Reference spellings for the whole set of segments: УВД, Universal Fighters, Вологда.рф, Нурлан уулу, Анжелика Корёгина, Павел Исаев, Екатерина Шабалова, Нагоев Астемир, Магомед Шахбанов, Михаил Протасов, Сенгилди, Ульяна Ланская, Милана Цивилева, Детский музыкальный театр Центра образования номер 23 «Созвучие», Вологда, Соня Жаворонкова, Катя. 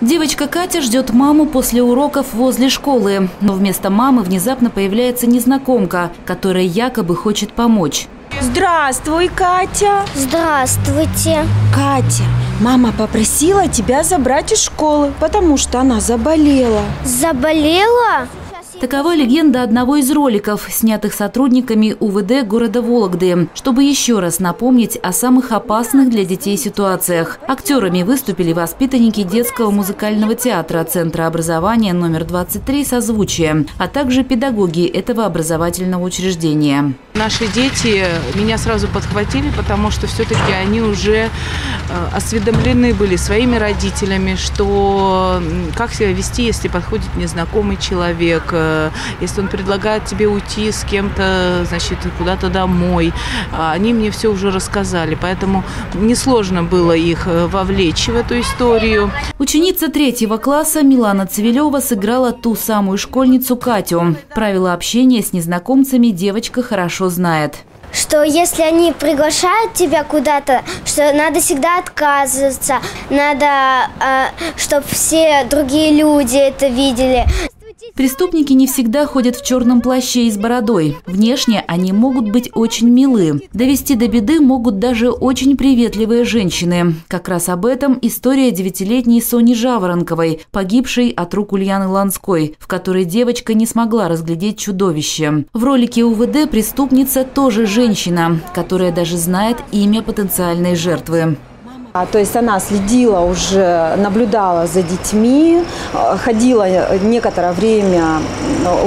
Девочка Катя ждет маму после уроков возле школы. Но вместо мамы внезапно появляется незнакомка, которая якобы хочет помочь. Здравствуй, Катя. Здравствуйте. Катя, мама попросила тебя забрать из школы, потому что она заболела. Заболела? Такова легенда одного из роликов, снятых сотрудниками УВД города Вологды, чтобы еще раз напомнить о самых опасных для детей ситуациях. Актерами выступили воспитанники детского музыкального театра Центра образования номер 23 «Созвучие», а также педагоги этого образовательного учреждения. Наши дети меня сразу подхватили, потому что все-таки они уже осведомлены были своими родителями, что как себя вести, если подходит незнакомый человек, если он предлагает тебе уйти с кем-то, значит, куда-то домой. Они мне все уже рассказали, поэтому несложно было их вовлечь в эту историю. Ученица 3 класса Милана Цивилева сыграла ту самую школьницу Катю. Правила общения с незнакомцами девочка хорошо знает. Что если они приглашают тебя куда-то, что надо всегда отказываться, надо, чтобы все другие люди это видели. Преступники не всегда ходят в черном плаще и с бородой. Внешне они могут быть очень милы. Довести до беды могут даже очень приветливые женщины. Как раз об этом история 9-летней Сони Жаворонковой, погибшей от рук Ульяны Ланской, в которой девочка не смогла разглядеть чудовище. В ролике УВД преступница тоже женщина, которая даже знает имя потенциальной жертвы. То есть она следила уже, наблюдала за детьми, ходила некоторое время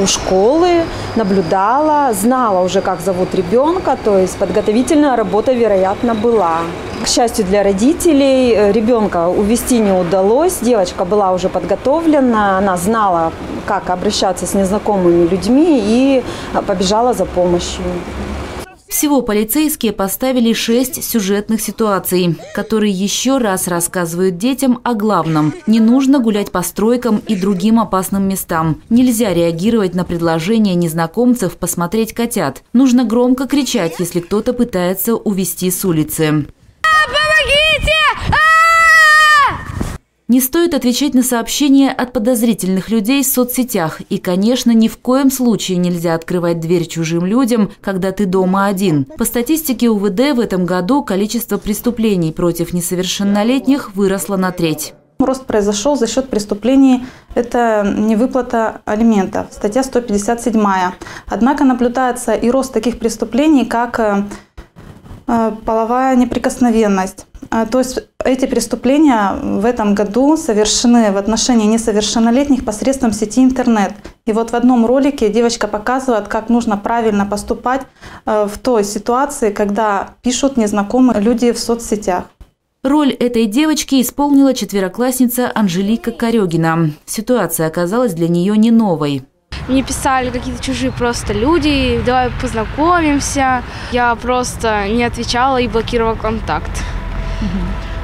у школы, наблюдала, знала уже, как зовут ребенка, то есть подготовительная работа, вероятно, была. К счастью для родителей, ребенка увести не удалось, девочка была уже подготовлена, она знала, как обращаться с незнакомыми людьми и побежала за помощью. Всего полицейские поставили 6 сюжетных ситуаций, которые еще раз рассказывают детям о главном. Не нужно гулять по стройкам и другим опасным местам. Нельзя реагировать на предложение незнакомцев посмотреть котят. Нужно громко кричать, если кто-то пытается увести с улицы. Не стоит отвечать на сообщения от подозрительных людей в соцсетях. И, конечно, ни в коем случае нельзя открывать дверь чужим людям, когда ты дома один. По статистике УВД в этом году количество преступлений против несовершеннолетних выросло на 1/3. Рост произошел за счет преступлений – это невыплата алиментов, статья 157. Однако наблюдается и рост таких преступлений, как половая неприкосновенность. То есть эти преступления в этом году совершены в отношении несовершеннолетних посредством сети интернет. И вот в одном ролике девочка показывает, как нужно правильно поступать в той ситуации, когда пишут незнакомые люди в соцсетях. Роль этой девочки исполнила 4-классница Анжелика Корёгина. Ситуация оказалась для нее не новой. Мне писали какие-то чужие просто люди, давай познакомимся. Я просто не отвечала и блокировала контакт.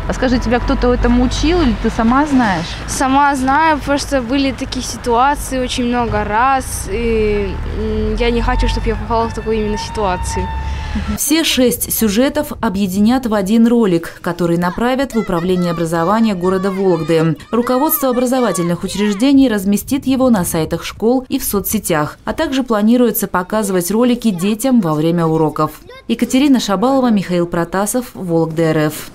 А скажи, тебя кто-то этому учил или ты сама знаешь? Сама знаю, потому что были такие ситуации очень много раз, и я не хочу, чтобы я попала в такую именно ситуацию. Все 6 сюжетов объединят в один ролик, который направят в управление образования города Вологды. Руководство образовательных учреждений разместит его на сайтах школ и в соцсетях, а также планируется показывать ролики детям во время уроков. Екатерина Шабалова, Михаил Протасов, Вологда.рф.